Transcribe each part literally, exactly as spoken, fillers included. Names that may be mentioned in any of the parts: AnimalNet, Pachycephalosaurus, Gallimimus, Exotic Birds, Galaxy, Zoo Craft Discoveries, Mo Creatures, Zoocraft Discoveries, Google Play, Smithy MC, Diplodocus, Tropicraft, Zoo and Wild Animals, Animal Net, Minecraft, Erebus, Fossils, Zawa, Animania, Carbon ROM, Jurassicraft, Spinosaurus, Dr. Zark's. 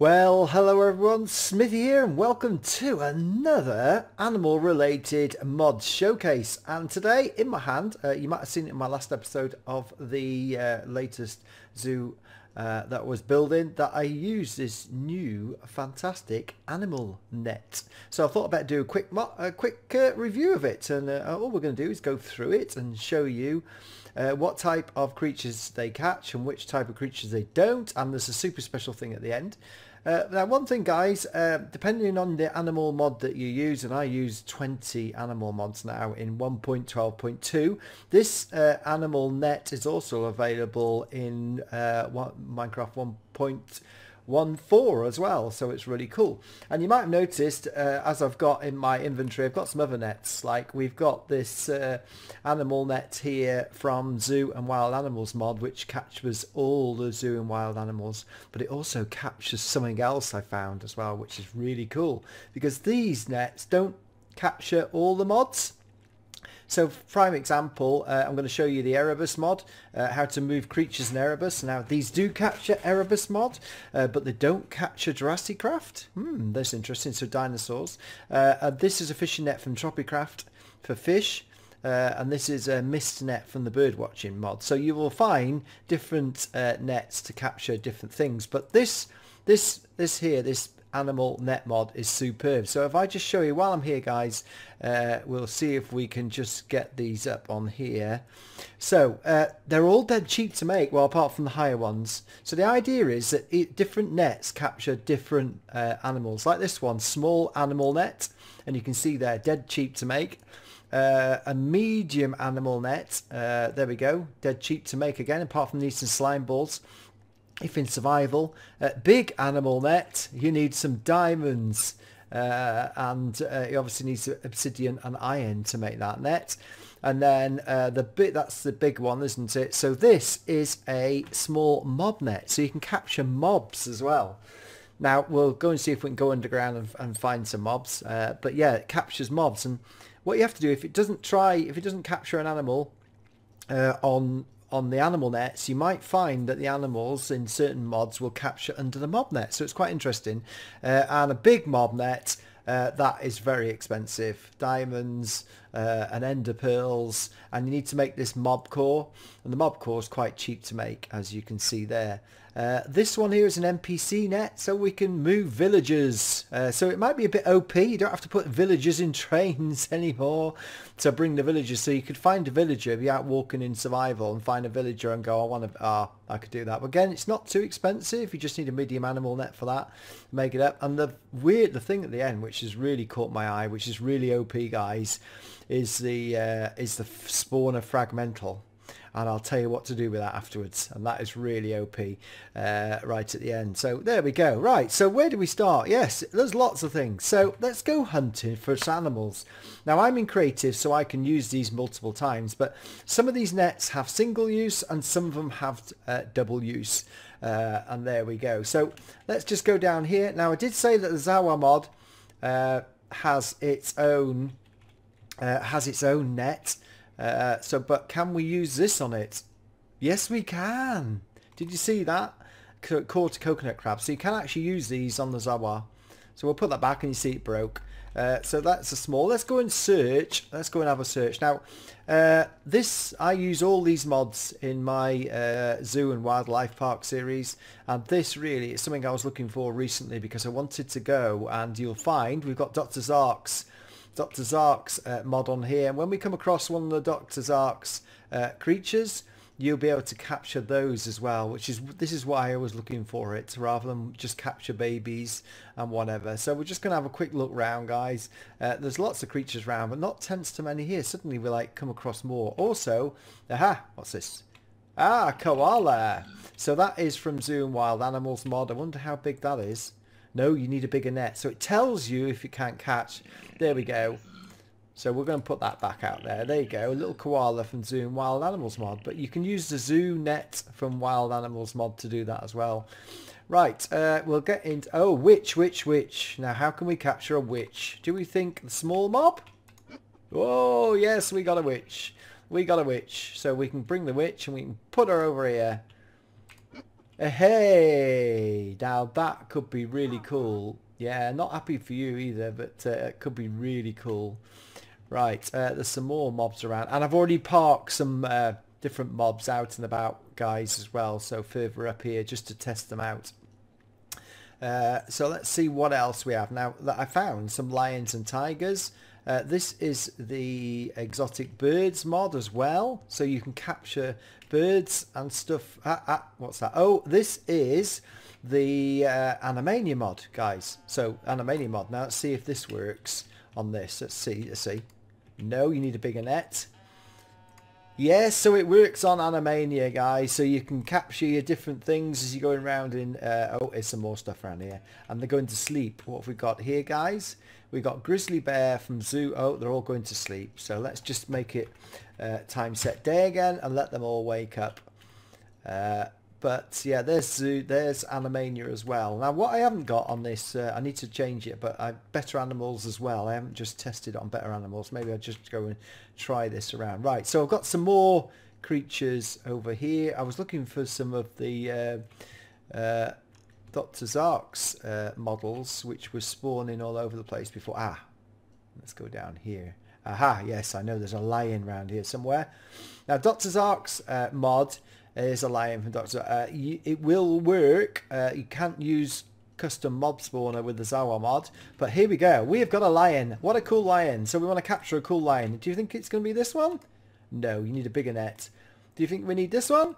Well, hello everyone, Smithy here and welcome to another animal related mod showcase. And today in my hand, uh, you might have seen it in my last episode of the uh, latest zoo uh, that I was building, that I used this new fantastic Animal Net. So I thought I'd better do a quick, mo a quick uh, review of it, and uh, all we're going to do is go through it and show you Uh, what type of creatures they catch and which type of creatures they don't, and there's a super special thing at the end. Uh, now one thing guys, uh, depending on the animal mod that you use, and I use twenty animal mods now in one point twelve point two, this uh, Animal Net is also available in uh, Minecraft one point one four as well, so it's really cool. And you might have noticed uh, as I've got in my inventory, I've got some other nets. Like we've got this uh, Animal Net here from Zoo and Wild Animals mod, which captures all the Zoo and Wild Animals, but it also captures something else I found as well, which is really cool, because these nets don't capture all the mods. So for prime example, uh, I'm going to show you the Erebus mod, uh, how to move creatures in Erebus. Now these do capture Erebus mod, uh, but they don't capture Jurassicraft. Hmm, that's interesting. So dinosaurs. Uh, and this is a fishing net from Tropicraft for fish. Uh, and this is a mist net from the bird watching mod. So you will find different uh, nets to capture different things. But this, this, this here, this Animal Net mod is superb. So if I just show you while I'm here guys, uh, we'll see if we can just get these up on here. So uh, they're all dead cheap to make, well apart from the higher ones. So the idea is that it, different nets capture different uh, animals, like this one, small Animal Net, and you can see they're dead cheap to make. Uh, a medium Animal Net, uh, there we go, dead cheap to make again apart from these and slime balls, if in survival. Uh, big Animal Net, you need some diamonds, uh, and uh, you obviously need some obsidian and iron to make that net. And then uh, the bit, that's the big one, isn't it? So this is a small mob net, so you can capture mobs as well. Now we'll go and see if we can go underground and, and find some mobs, uh, but yeah, it captures mobs. And what you have to do, if it doesn't try if it doesn't capture an animal uh, on on the Animal Nets, you might find that the animals in certain mods will capture under the mob net, so it's quite interesting. Uh, and a big mob net, uh, that is very expensive, diamonds uh, and ender pearls, and you need to make this mob core, and the mob core is quite cheap to make, as you can see there. Uh, this one here is an N P C net, so we can move villagers. Uh, so it might be a bit O P. You don't have to put villagers in trains anymore to bring the villagers. So you could find a villager, be out walking in survival, and find a villager and go, I want to, ah, I could do that. But again, it's not too expensive. You just need a medium Animal Net for that. Make it up. And the weird, the thing at the end, which has really caught my eye, which is really O P, guys, is the uh, is the spawner fragmental. And I'll tell you what to do with that afterwards, and that is really O P uh, right at the end. So there we go. Right, so where do we start? Yes, there's lots of things, so let's go hunting for some animals. Now I'm in creative, so I can use these multiple times, but some of these nets have single use and some of them have uh, double use, uh, and there we go. So let's just go down here. Now I did say that the Zawa mod uh, has its own uh, has its own net. Uh, so, but can we use this on it? Yes, we can. Did you see that? Core to coconut crab. So you can actually use these on the Zawa. So we'll put that back, and you see it broke. Uh, so that's a small. Let's go and search. Let's go and have a search. Now, uh, this, I use all these mods in my uh, Zoo and Wildlife Park series. And this really is something I was looking for recently, because I wanted to go, and you'll find we've got Doctor Zark's. Doctor Zark's uh, mod on here, and when we come across one of the Doctor Zark's uh, creatures, you'll be able to capture those as well, which is, this is why I was looking for it, rather than just capture babies and whatever. So we're just going to have a quick look round, guys. Uh, there's lots of creatures round, but not tens to many here. Suddenly we like come across more. Also, aha, what's this? Ah, koala. So that is from Zoo and Wild Animals mod. I wonder how big that is. No, you need a bigger net. So it tells you if you can't catch. There we go. So we're going to put that back out there. There you go. A little koala from Zoo and Wild Animals mod. But you can use the Zoo Net from Wild Animals mod to do that as well. Right. Uh, we'll get into... Oh, witch, witch, witch. Now, how can we capture a witch? Do we think the small mob? Oh, yes. We got a witch. We got a witch. So we can bring the witch and we can put her over here. Hey, now that could be really cool. Yeah, not happy for you either, but uh, it could be really cool. Right, uh, there's some more mobs around, and I've already parked some uh, different mobs out and about, guys, as well, so further up here just to test them out. Uh, so let's see what else we have now. That I found some lions and tigers. Uh, this is the Exotic Birds mod as well, so you can capture birds and stuff. Ah, ah, what's that? Oh, this is the uh, Animania mod, guys. So Animania mod. Now let's see if this works on this. Let's see. Let's see. No, you need a bigger net. Yes, so it works on Animania, guys, so you can capture your different things as you're going around in... Uh, oh, there's some more stuff around here. And they're going to sleep. What have we got here, guys? We've got grizzly bear from zoo. Oh, they're all going to sleep. So let's just make it uh, time set day again and let them all wake up. Uh, but, yeah, there's zoo. There's Animania as well. Now, what I haven't got on this, uh, I need to change it, but I, better animals as well. I haven't just tested it on better animals. Maybe I'll just go and try this around. Right, so I've got some more creatures over here. I was looking for some of the uh, uh, Doctor Zark's uh, models, which were spawning all over the place before. Ah, let's go down here. Aha, yes, I know there's a lion around here somewhere. Now, Doctor Zark's uh, mod... There's a lion from Doctor Uh, you, it will work. Uh, you can't use custom mob spawner with the Zawa mod. But here we go. We have got a lion. What a cool lion. So we want to capture a cool lion. Do you think it's going to be this one? No, you need a bigger net. Do you think we need this one?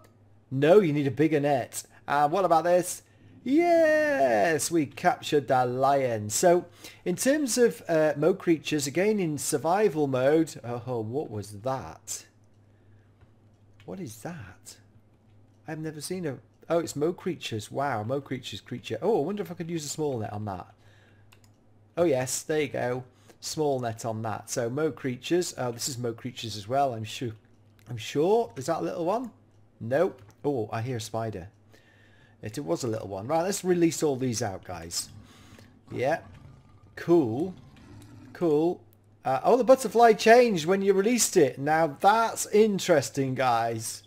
No, you need a bigger net. And uh, what about this? Yes, we captured that lion. So in terms of uh, Mo Creatures, again in survival mode. Oh, what was that? What is that? I've never seen a... Oh, it's Mo Creatures. Wow, Mo Creatures creature. Oh, I wonder if I could use a small net on that. Oh, yes, there you go. Small net on that. So, Mo Creatures. Oh, this is Mo Creatures as well, I'm sure. I'm sure. Is that a little one? Nope. Oh, I hear a spider. It, it was a little one. Right, let's release all these out, guys. Yeah. Cool. Cool. Uh, oh, the butterfly changed when you released it. Now, that's interesting, guys.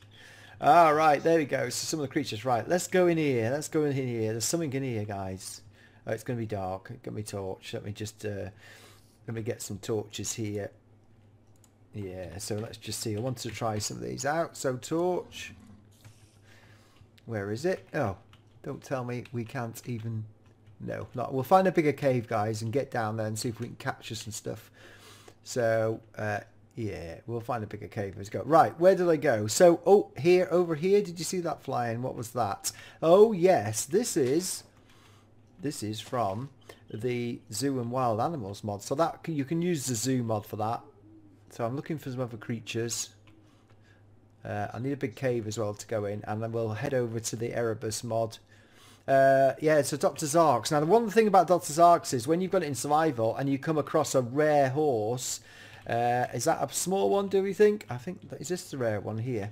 All right, there we go. So some of the creatures. Right, let's go in here. Let's go in here. There's something in here, guys. Oh, it's going to be dark. Get me torch. Let me just uh, let me get some torches here. Yeah. So let's just see. I want to try some of these out. So torch. Where is it? Oh, don't tell me we can't even. No, not. We'll find a bigger cave, guys, and get down there and see if we can capture some stuff. So. Uh, Yeah, we'll find a bigger cave. Let's go. Right, where did I go? So, oh, here, over here. Did you see that flying? What was that? Oh, yes, this is this is from the Zoo and Wild Animals mod. So that you can use the Zoo mod for that. So I'm looking for some other creatures. Uh, I need a big cave as well to go in, and then we'll head over to the Erebus mod. Uh, yeah, so Doctor Zark's. Now, the one thing about Doctor Zark's is when you've got it in survival and you come across a rare horse... Uh, is that a small one, do we think? I think, that, is this the rare one here?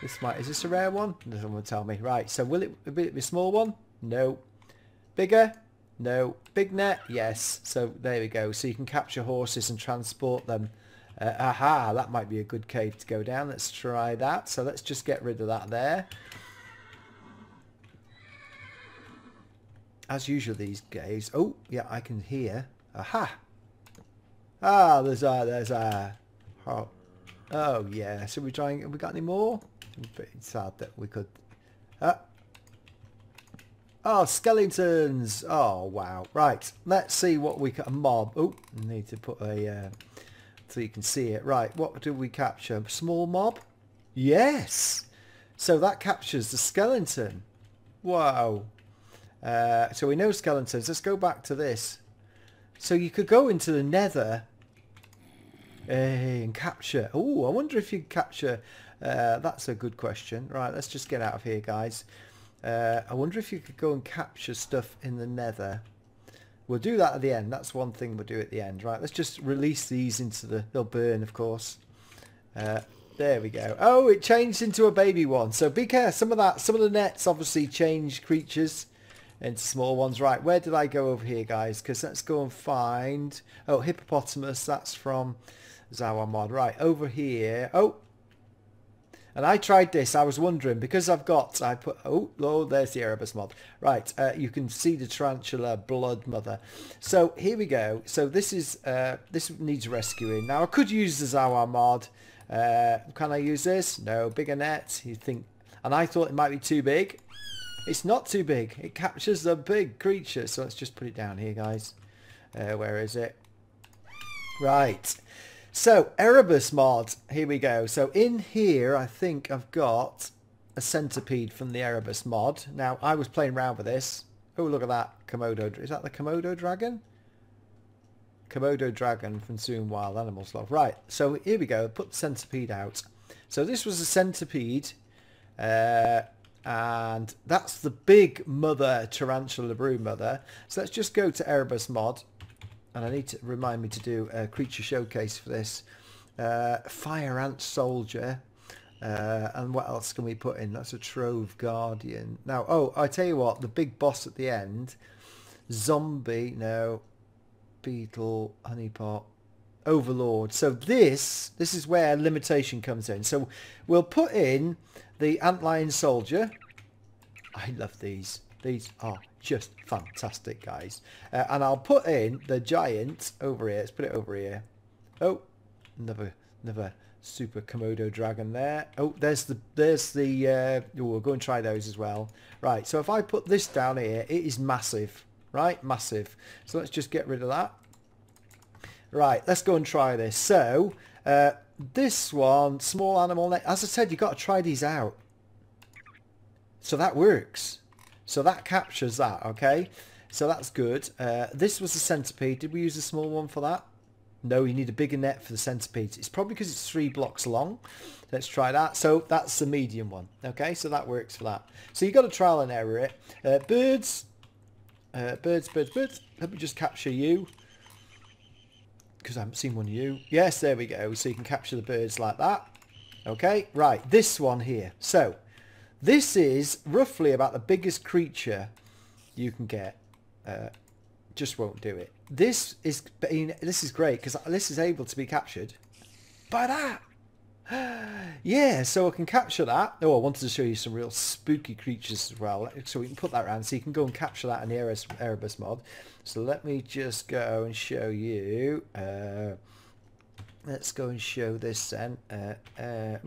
This might, is this a rare one? Someone will tell me. Right, so will it be a small one? No. Bigger? No. Big net? Yes. So there we go. So you can capture horses and transport them. Uh, aha, that might be a good cave to go down. Let's try that. So let's just get rid of that there. As usual, these caves. Oh, yeah, I can hear. Aha. Ah, there's a, there's a, oh, oh yeah, so we're trying, have we got any more? It's sad that we could, ah. Oh, skeletons, oh wow, right, let's see what we can, a mob, oh, need to put a, uh, so you can see it, right, what do we capture, small mob? Yes, so that captures the skeleton, wow, uh, so we know skeletons, let's go back to this, so you could go into the nether. Hey, and capture. Oh, I wonder if you can capture. Uh, that's a good question. Right, let's just get out of here, guys. Uh, I wonder if you could go and capture stuff in the nether. We'll do that at the end. That's one thing we'll do at the end. Right, let's just release these into the... They'll burn, of course. Uh, there we go. Oh, it changed into a baby one. So be careful. Some of that, some of the nets obviously change creatures into small ones. Right, where did I go over here, guys? Because let's go and find... Oh, hippopotamus. That's from... Zawa mod. Right, over here. Oh, And I tried this. I was wondering, because I've got, I put, oh, oh there's the Erebus mod. Right, uh, you can see the tarantula blood mother. So here we go. So this is, uh, this needs rescuing. Now I could use the Zawa mod. Uh, can I use this? No, bigger net, you think. And I thought it might be too big. It's not too big. It captures the big creature. So let's just put it down here, guys. Uh, where is it? Right. So, Erebus mod, here we go. So in here, I think I've got a centipede from the Erebus mod. Now, I was playing around with this. Oh, look at that Komodo. Is that the Komodo dragon? Komodo dragon from Zoo and Wild Animals. Right, so here we go. Put the centipede out. So this was a centipede. Uh, and that's the big mother tarantula brood mother. So let's just go to Erebus mod. And I need to remind me to do a creature showcase for this. Uh, fire ant soldier. Uh, and what else can we put in? That's a Trove Guardian. Now, oh, I tell you what. The big boss at the end. Zombie. No. Beetle. Honeypot. Overlord. So this, this is where limitation comes in. So we'll put in the antlion soldier. I love these. These are just fantastic, guys. Uh, and I'll put in the giant over here. Let's put it over here. Oh, another, another super Komodo dragon there. Oh, there's the, there's the, uh, oh, we'll go and try those as well. Right, so if I put this down here, it is massive, right? Massive. So let's just get rid of that. Right, let's go and try this. So, uh, this one, small animal net. As I said, you've got to try these out. So that works. So that captures that, okay? So that's good. Uh, this was the centipede. Did we use a small one for that? No, you need a bigger net for the centipedes. It's probably because it's three blocks long. Let's try that. So that's the medium one, okay? So that works for that. So you've got to trial and error it. Uh, birds. Uh, birds, birds, birds. Let me just capture you. Because I haven't seen one of you. Yes, there we go. So you can capture the birds like that. Okay, right. This one here. So... this is roughly about the biggest creature you can get. Uh, just won't do it. This is this is great because this is able to be captured by that. Yeah, so I can capture that. Oh, I wanted to show you some real spooky creatures as well. So we can put that around so you can go and capture that in the Erebus, Erebus mod. So let me just go and show you. Uh, let's go and show this then. Uh, uh,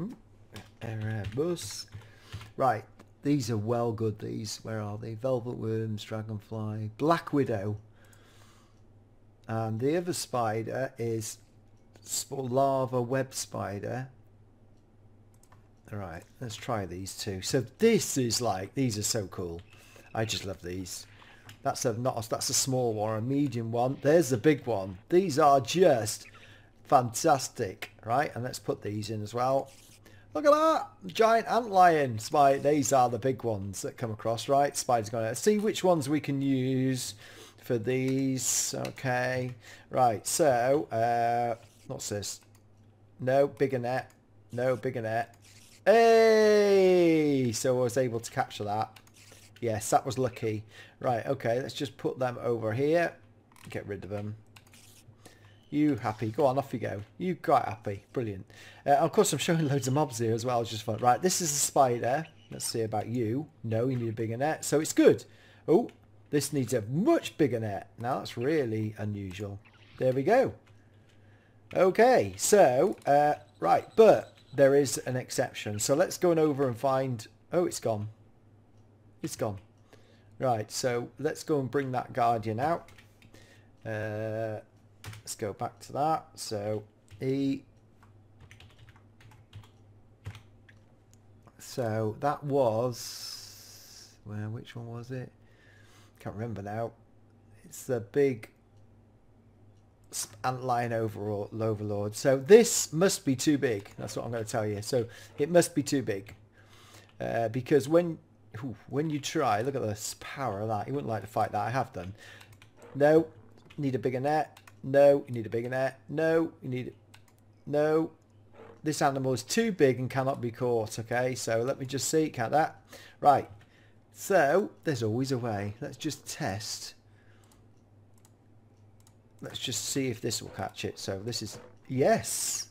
Erebus. Right, these are well good, these. Where are they? Velvet worms, dragonfly, black widow. And the other spider is lava web spider. Alright, let's try these two. So this is like, these are so cool. I just love these. That's a, not a, that's a small one, a medium one. There's the big one. These are just fantastic. Right, and let's put these in as well. Look at that! Giant antlion spider. These are the big ones that come across, right? Spiders going to see which ones we can use for these. Okay. Right, so, uh, what's this? No, bigger net. No, bigger net. Hey! So I was able to capture that. Yes, that was lucky. Right, okay, let's just put them over here. Get rid of them. You happy? Go on, off you go. You quite happy. Brilliant. Uh, of course, I'm showing loads of mobs here as well. It's just fun. Right, this is a spider. Let's see about you. No, you need a bigger net. So it's good. Oh, this needs a much bigger net. Now, that's really unusual. There we go. Okay, so, uh, right, but there is an exception. So let's go on over and find... oh, it's gone. It's gone. Right, so let's go and bring that guardian out. Uh... Let's go back to that. So E. So that was, well, which one was it? Can't remember now. It's the big antlion overall overlord. So this must be too big. That's what I'm going to tell you. So it must be too big uh, because when ooh, when you try, look at the power of that. You wouldn't like to fight that. I have done. No, need a bigger net. No, you need a bigger net. No, you need it. No, this animal is too big and cannot be caught. Okay, so let me just see. Can't that? Right. So there's always a way. Let's just test. Let's just see if this will catch it. So this is yes.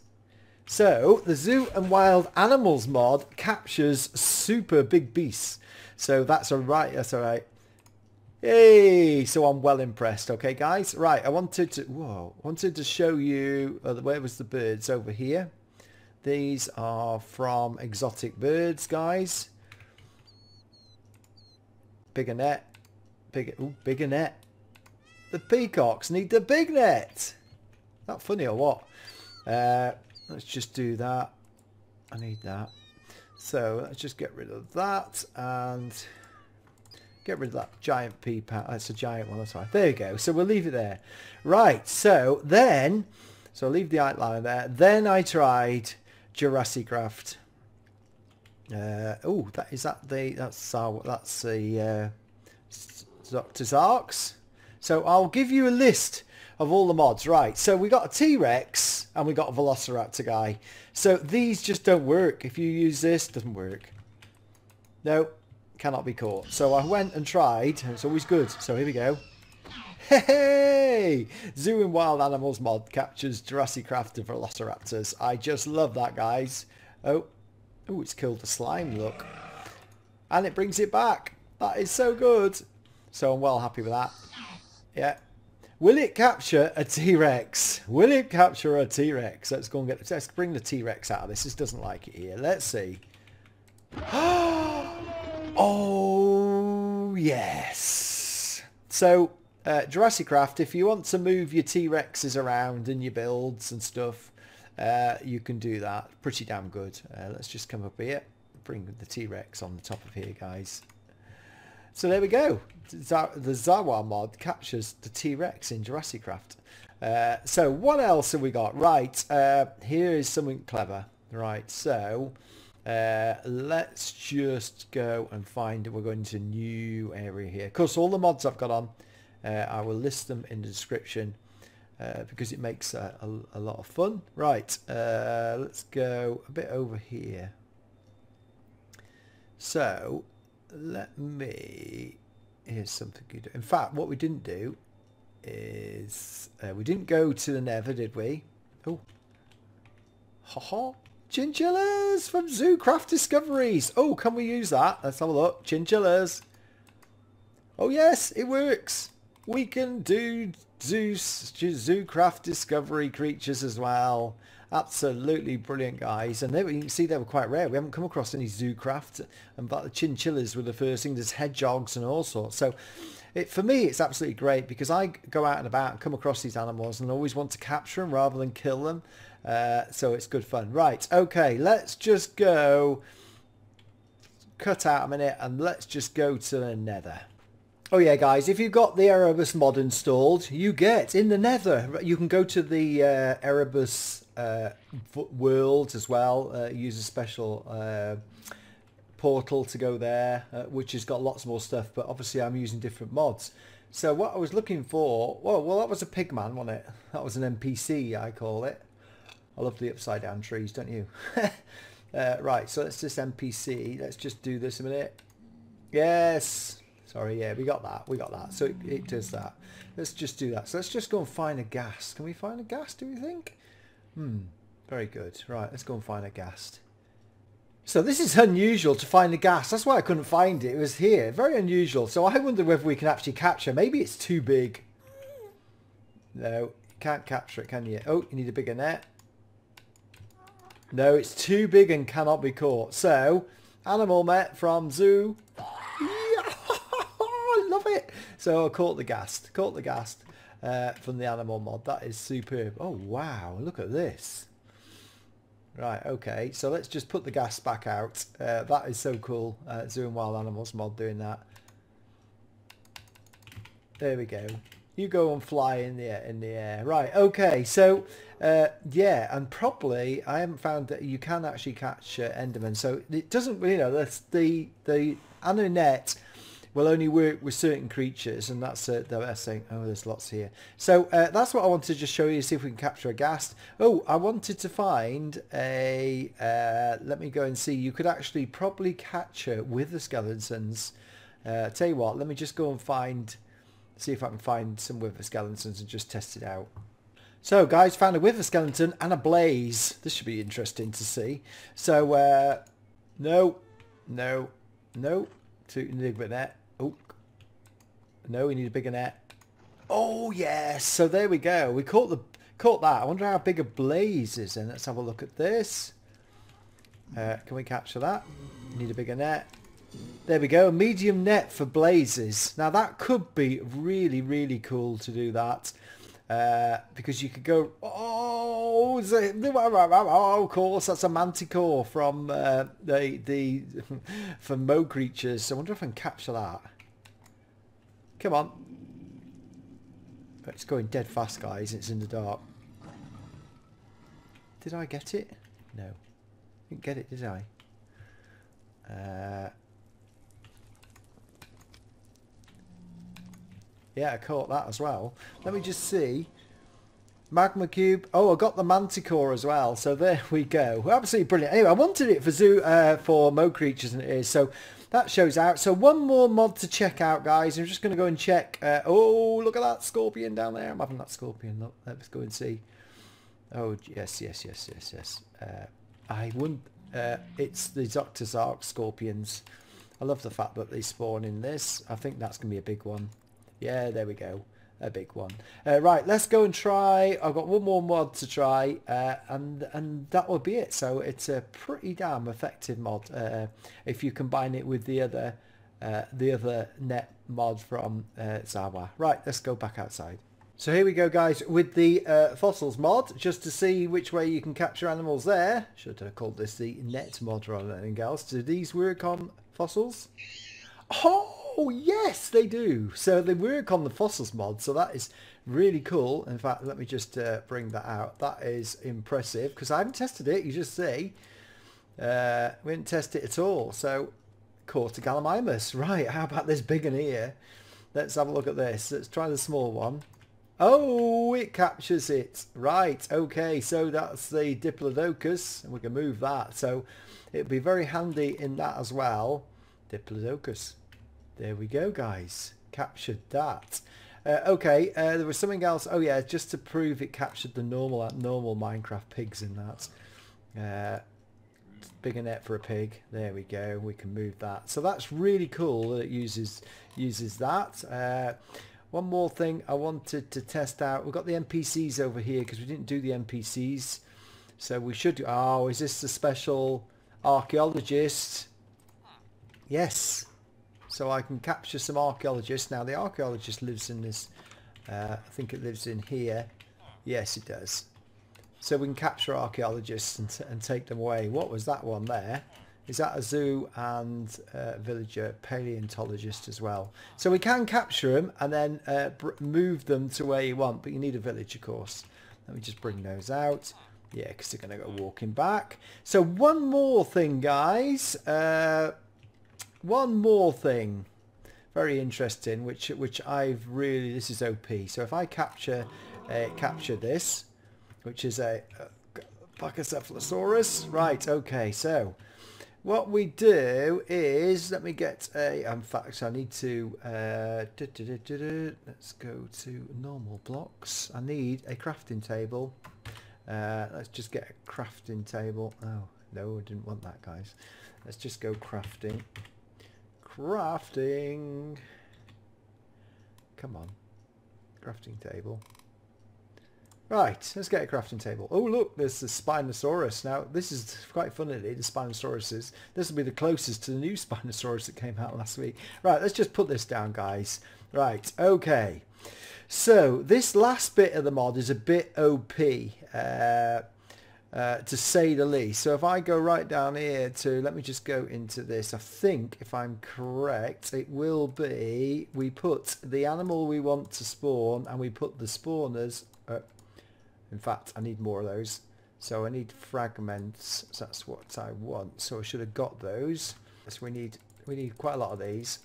So the Zoo and Wild Animals mod captures super big beasts. So that's all right. That's all right. Hey, so I'm well impressed. Okay, guys. Right, I wanted to. Whoa, wanted to show you uh, where was the birds over here. These are from Exotic Birds, guys. Bigger net. Bigger. Ooh, bigger net. The peacocks need the big net. Not funny or what? Uh, let's just do that. I need that. So let's just get rid of that and get rid of that giant pea pack. That's a giant one. That's right. There you go. So we'll leave it there. Right. So then, so I'll leave the outline there. Then I tried Jurassicraft. Uh, oh, that is that the that's Zawa, that's the uh, Doctor Zark's. So I'll give you a list of all the mods. Right, so we got a T-Rex and we got a Velociraptor guy. So these just don't work. If you use this, it doesn't work. No, cannot be caught. So I went and tried. And it's always good. So here we go. Hey! Zoo and Wild Animals mod captures Jurassicraft and Velociraptors. I just love that, guys. Oh, oh, it's killed the slime, look. And it brings it back. That is so good. So I'm well happy with that. Yeah. Will it capture a T-Rex? Will it capture a T-Rex? Let's go and get... Let's bring the T-Rex out of this. This doesn't like it here. Let's see. Oh, yes. So, uh, Jurassicraft, if you want to move your T-Rexes around and your builds and stuff, uh, you can do that. Pretty damn good. Uh, let's just come up here. Bring the T-Rex on the top of here, guys. So there we go. The Zawa mod captures the T-Rex in Jurassicraft. Uh, so what else have we got? Right, uh, here is something clever. Right, so uh, let's just go and find it. We're going to a new area here. Of course, all the mods I've got on, uh, I will list them in the description uh, because it makes a, a, a lot of fun. Right, uh, let's go a bit over here. So... let me, here's something you do. In fact, what we didn't do is uh, we didn't go to the Nether, did we? Oh, haha, chinchillas from Zoo Craft Discoveries. Oh, can we use that? Let's have a look. Chinchillas. Oh yes, it works. We can do zoo zoo craft discovery creatures as well. Absolutely brilliant, guys. And they were, you can see they were quite rare. We haven't come across any zoo craft, and but the chinchillas were the first thing. There's hedgehogs and all sorts. So it, for me, it's absolutely great because I go out and about and come across these animals and always want to capture them rather than kill them. Uh, so it's good fun. Right, okay, let's just go cut out a minute and let's just go to the Nether. Oh yeah, guys, if you've got the Erebus mod installed, you get in the Nether. You can go to the uh, Erebus Uh, world as well, uh, use a special uh, portal to go there, uh, which has got lots more stuff, but obviously I'm using different mods. So what I was looking for, well, well that was a pigman, wasn't it? That was an N P C, I call it. I love the upside down trees, don't you? uh, right, so that's this N P C. Let's just do this a minute. Yes, sorry, yeah, we got that, we got that. So it, it does that. Let's just do that. So let's just go and find a ghast. Can we find a ghast, do you think? Hmm, very good. Right, let's go and find a ghast. So this is unusual to find a ghast. That's why I couldn't find it. It was here. Very unusual. So I wonder whether we can actually capture. Maybe it's too big. No, can't capture it, can you? Oh, you need a bigger net. No, it's too big and cannot be caught. So, Animal Net from Zoo. I love it. So I caught the ghast. Caught the ghast. Uh, from the animal mod. That is superb. Oh wow, look at this. Right, okay, so let's just put the gas back out. Uh, that is so cool. uh, Zoo and Wild Animals mod doing that. There we go. You go and fly in the air, in the air. Right, okay, so uh, yeah, and probably I haven't found that you can actually catch uh, Enderman. So it doesn't, you know, that's the the Animal Net will only work with certain creatures, and that's uh, the best thing. Oh, there's lots here. So uh, that's what I wanted to just show you, see if we can capture a ghast. Oh, I wanted to find a, uh, let me go and see, you could actually probably capture with the skeletons. Uh, tell you what, let me just go and find, see if I can find some with the skeletons and just test it out. So guys, found a wither skeleton and a blaze. This should be interesting to see. So uh, no, no, no. Two, need a bigger net. Oh, no, we need a bigger net. Oh yes. So there we go. We caught the caught that. I wonder how big a blaze is. And let's have a look at this. Uh, can we capture that? Need a bigger net. There we go, a medium net for blazes. Now that could be really, really cool to do that. Uh, because you could go, oh, oh, of course, that's a manticore from uh, the, the from Mo Creatures. So I wonder if I can capture that. Come on. It's going dead fast, guys. It's in the dark. Did I get it? No. Didn't get it, did I? Uh, yeah, I caught that as well. Let me just see. Magma cube. Oh, I got the manticore as well. So there we go. Absolutely brilliant. Anyway, I wanted it for zoo uh, for Mo Creatures, and it is. So that shows out. So one more mod to check out, guys. I'm just going to go and check. Uh, oh, look at that scorpion down there. I'm having that scorpion. Look, let's go and see. Oh yes, yes, yes, yes, yes. Uh, I wouldn't. Uh, it's the Doctor Zark's scorpions. I love the fact that they spawn in this. I think that's going to be a big one. Yeah, there we go. A big one. Uh, right, let's go and try. I've got one more mod to try. Uh, and and that will be it. So it's a pretty damn effective mod. Uh, if you combine it with the other, uh, the other net mod from uh, Zawa. Right, let's go back outside. So here we go, guys, with the uh, fossils mod, just to see which way you can capture animals there. Should have called this the net mod rather than anything else. Do these work on fossils? Oh, yes, they do. So they work on the fossils mod. So that is really cool. In fact, let me just uh, bring that out. That is impressive because I haven't tested it. You just see, uh, we didn't test it at all. So caught a gallimimus. Right. How about this big one here? Let's have a look at this. Let's try the small one. Oh, it captures it. Right, okay, so that's the Diplodocus, and we can move that, so it'll be very handy in that as well. Diplodocus, there we go, guys, captured that. Uh, okay, uh, there was something else. Oh yeah, just to prove it captured the normal normal Minecraft pigs in that. Uh, bigger net for a pig. There we go, we can move that, so that's really cool that it uses uses that. uh, One more thing I wanted to test out. We've got the N P Cs over here because we didn't do the N P Cs. So we should do... Oh, is this the special archaeologist? Yes. So I can capture some archaeologists. Now, the archaeologist lives in this... Uh, I think it lives in here. Yes, it does. So we can capture archaeologists and, and take them away. What was that one there? Is that a zoo and uh, villager paleontologist as well? So we can capture them and then uh, move them to where you want, but you need a village, of course. Let me just bring those out. Yeah, because they're going to go walking back. So one more thing, guys. Uh, one more thing. Very interesting, which which I've really... This is O P. So if I capture uh, capture this, which is a, a Pachycephalosaurus. Right, okay, so... What we do is, let me get a, in fact, I need to, uh, da, da, da, da, da, let's go to normal blocks. I need a crafting table. Uh, let's just get a crafting table. Oh, no, I didn't want that, guys. Let's just go crafting. Crafting. Come on. Crafting table. Right, let's get a crafting table. Oh, look, there's the Spinosaurus. Now, this is quite funny, the Spinosauruses. This will be the closest to the new Spinosaurus that came out last week. Right, let's just put this down, guys. Right, okay. So, this last bit of the mod is a bit O P, uh, uh, to say the least. So, if I go right down here to, let me just go into this. I think, if I'm correct, it will be, we put the animal we want to spawn, and we put the spawners... Uh, In fact, I need more of those. So I need fragments. So that's what I want. So I should have got those. So we need we need quite a lot of these,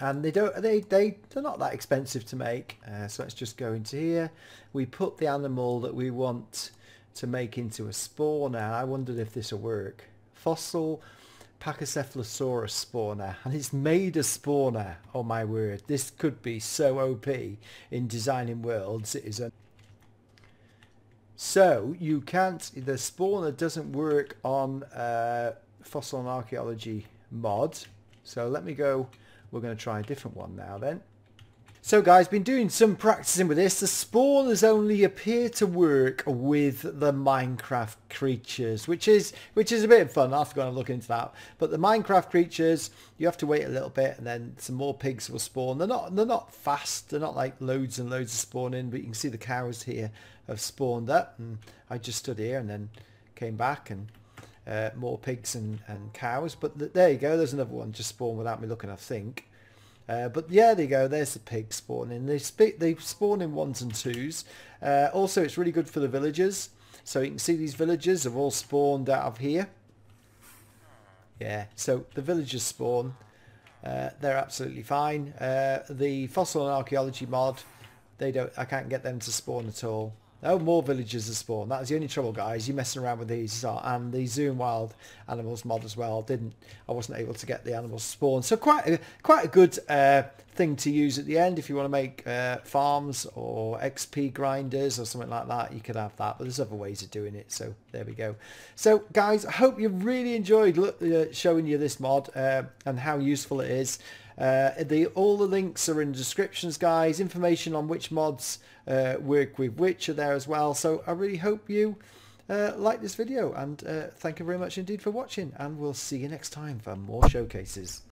and they don't they they they're not that expensive to make. Uh, so let's just go into here. We put the animal that we want to make into a spawner. I wondered if this will work. Fossil Pachycephalosaurus spawner, and it's made a spawner. Oh my word! This could be so O P in designing worlds. It is a So you can't, the spawner doesn't work on uh, fossil and archaeology mod. So let me go, we're going to try a different one now then. So guys, been doing some practicing with this. The spawners only appear to work with the Minecraft creatures, which is which is a bit of fun. I'll have to go and look into that. But the Minecraft creatures, you have to wait a little bit and then some more pigs will spawn. They're not they're not fast, they're not like loads and loads of spawning, but you can see the cows here have spawned up and I just stood here and then came back and uh, more pigs and, and cows. But th there you go, there's another one just spawned without me looking, I think. Uh, but yeah, there you go, there's the pig spawning. They, sp they spawn in ones and twos. Uh, also, it's really good for the villagers. So you can see these villagers have all spawned out of here. Yeah, so the villagers spawn. Uh, they're absolutely fine. Uh, the fossil and archaeology mod, they don't. I can't get them to spawn at all. Oh, more villagers have spawned. That was the only trouble, guys. You're messing around with these. And the Zoo and Wild Animals mod as well. Didn't I wasn't able to get the animals spawned. So quite a, quite a good uh, thing to use at the end. If you want to make uh, farms or X P grinders or something like that, you could have that. But there's other ways of doing it. So there we go. So, guys, I hope you really enjoyed look, uh, showing you this mod uh, and how useful it is. Uh, the all the links are in the descriptions, guys. Information on which mods uh, work with which are there as well. So I really hope you uh, like this video, and uh, thank you very much indeed for watching, and we'll see you next time for more showcases.